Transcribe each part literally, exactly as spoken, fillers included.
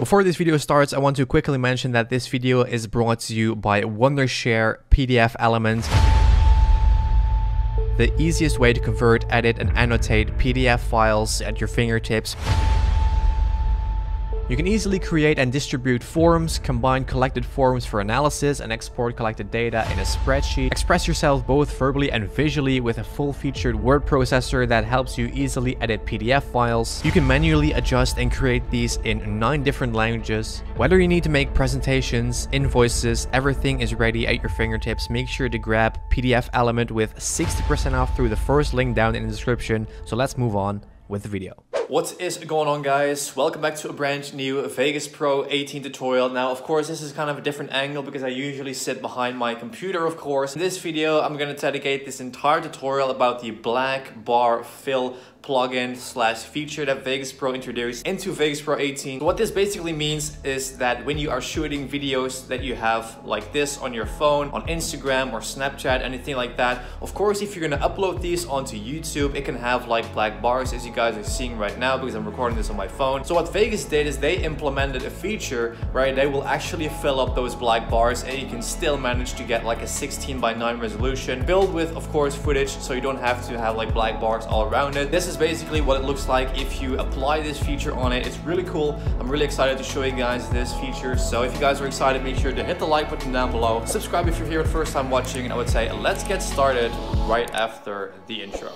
Before this video starts, I want to quickly mention that this video is brought to you by Wondershare PDFelement, the easiest way to convert, edit, and annotate P D F files at your fingertips. You can easily create and distribute forms, combine collected forms for analysis, and export collected data in a spreadsheet. Express yourself both verbally and visually with a full-featured word processor that helps you easily edit P D F files. You can manually adjust and create these in nine different languages. Whether you need to make presentations, invoices, everything is ready at your fingertips. Make sure to grab PDFelement with sixty percent off through the first link down in the description. So let's move on with the video. What is going on, guys? Welcome back to a brand new Vegas Pro eighteen tutorial. Now, of course, this is kind of a different angle because I usually sit behind my computer, of course. In this video, I'm gonna dedicate this entire tutorial about the black bar fill plugin slash feature that Vegas Pro introduced into Vegas Pro eighteen. What this basically means is that when you are shooting videos that you have like this on your phone, on Instagram or Snapchat, anything like that, of course, if you're gonna upload these onto YouTube, it can have like black bars, as you guys are seeing right now because I'm recording this on my phone. So what Vegas did is they implemented a feature, right? They will actually fill up those black bars and you can still manage to get like a sixteen by nine resolution filled with, of course, footage, so you don't have to have like black bars all around it. This is basically what it looks like if you apply this feature on it. It's really cool. I'm really excited to show you guys this feature. So if you guys are excited, make sure to hit the like button down below. Subscribe if you're here the first time watching, and I would say let's get started right after the intro.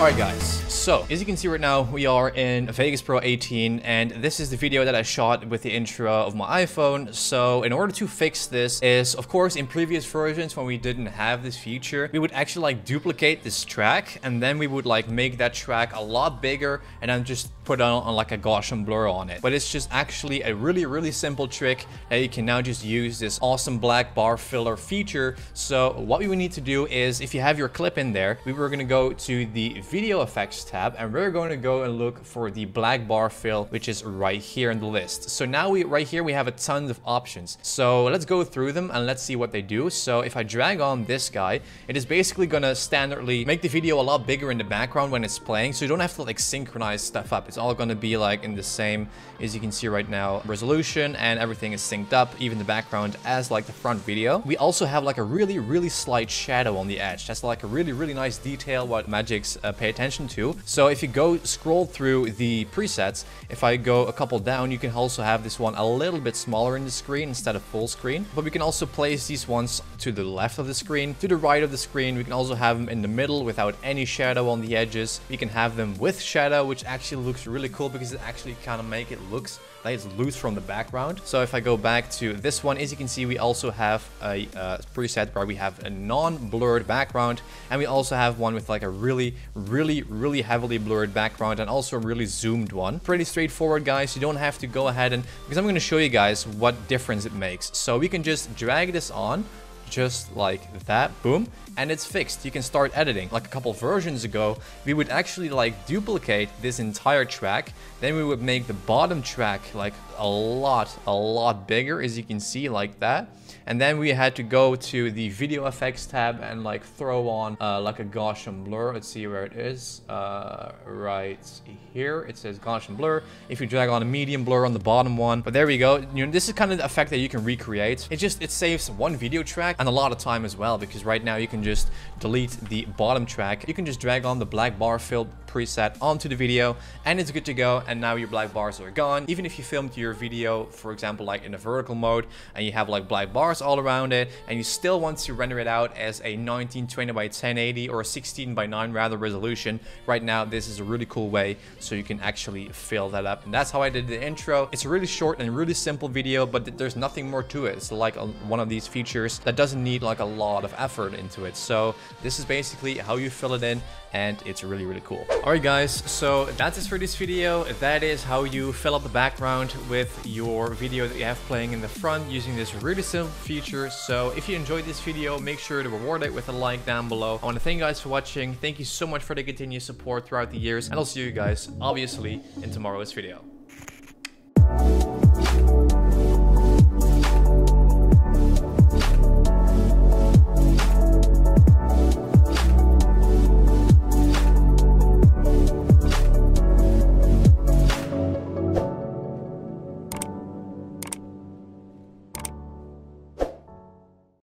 Alright guys, so as you can see right now, we are in Vegas Pro eighteen, and this is the video that I shot with the intro of my iPhone. So in order to fix this is, of course, in previous versions when we didn't have this feature, we would actually like duplicate this track, and then we would like make that track a lot bigger and then just put on, on like a Gaussian blur on it. But it's just actually a really, really simple trick that you can now just use this awesome black bar filler feature. So what we would need to do is, if you have your clip in there, we were gonna go to the video effects tab, and we're going to go and look for the black bar fill, which is right here in the list. So now we right here we have a ton of options, so let's go through them and let's see what they do. So if I drag on this guy, it is basically gonna standardly make the video a lot bigger in the background when it's playing, so you don't have to like synchronize stuff up. It's all gonna be like in the same, as you can see right now, resolution, and everything is synced up, even the background, as like the front video. We also have like a really, really slight shadow on the edge. That's like a really, really nice detail what Magic's uh, pay attention to. So if you go scroll through the presets, if I go a couple down, you can also have this one a little bit smaller in the screen instead of full screen, but we can also place these ones to the left of the screen, to the right of the screen. We can also have them in the middle without any shadow on the edges. We can have them with shadow, which actually looks really cool because it actually kind of make it looks like it's loose from the background. So if I go back to this one, as you can see, we also have a uh, preset where we have a non-blurred background, and we also have one with like a really, really, really heavily blurred background, and also a really zoomed one. Pretty straightforward, guys. You don't have to go ahead and, because I'm going to show you guys what difference it makes. So we can just drag this on just like that, boom, and it's fixed. You can start editing. Like a couple versions ago, we would actually like duplicate this entire track, then we would make the bottom track like a lot a lot bigger, as you can see, like that, and then we had to go to the video effects tab and like throw on uh, like a Gaussian blur. Let's see where it is. Uh, right here it says Gaussian blur. If you drag on a medium blur on the bottom one, but there we go. You know, this is kind of the effect that you can recreate. It just, it saves one video track and a lot of time as well, because right now you can just delete the bottom track. You can just drag on the black bar fill preset onto the video and it's good to go, and now your black bars are gone. Even if you filmed your video, for example, like in a vertical mode, and you have like black bars all around it, and you still want to render it out as a nineteen twenty by ten eighty or sixteen by nine rather resolution, right now this is a really cool way so you can actually fill that up. And that's how I did the intro. It's a really short and really simple video, but there's nothing more to it. It's like a, one of these features that doesn't need like a lot of effort into it. So this is basically how you fill it in, and it's really, really cool. All right guys, so that's it for this video. That is how you fill up the background with your video that you have playing in the front using this really simple feature. So if you enjoyed this video, make sure to reward it with a like down below. I want to thank you guys for watching. Thank you so much for the continued support throughout the years, and I'll see you guys obviously in tomorrow's video.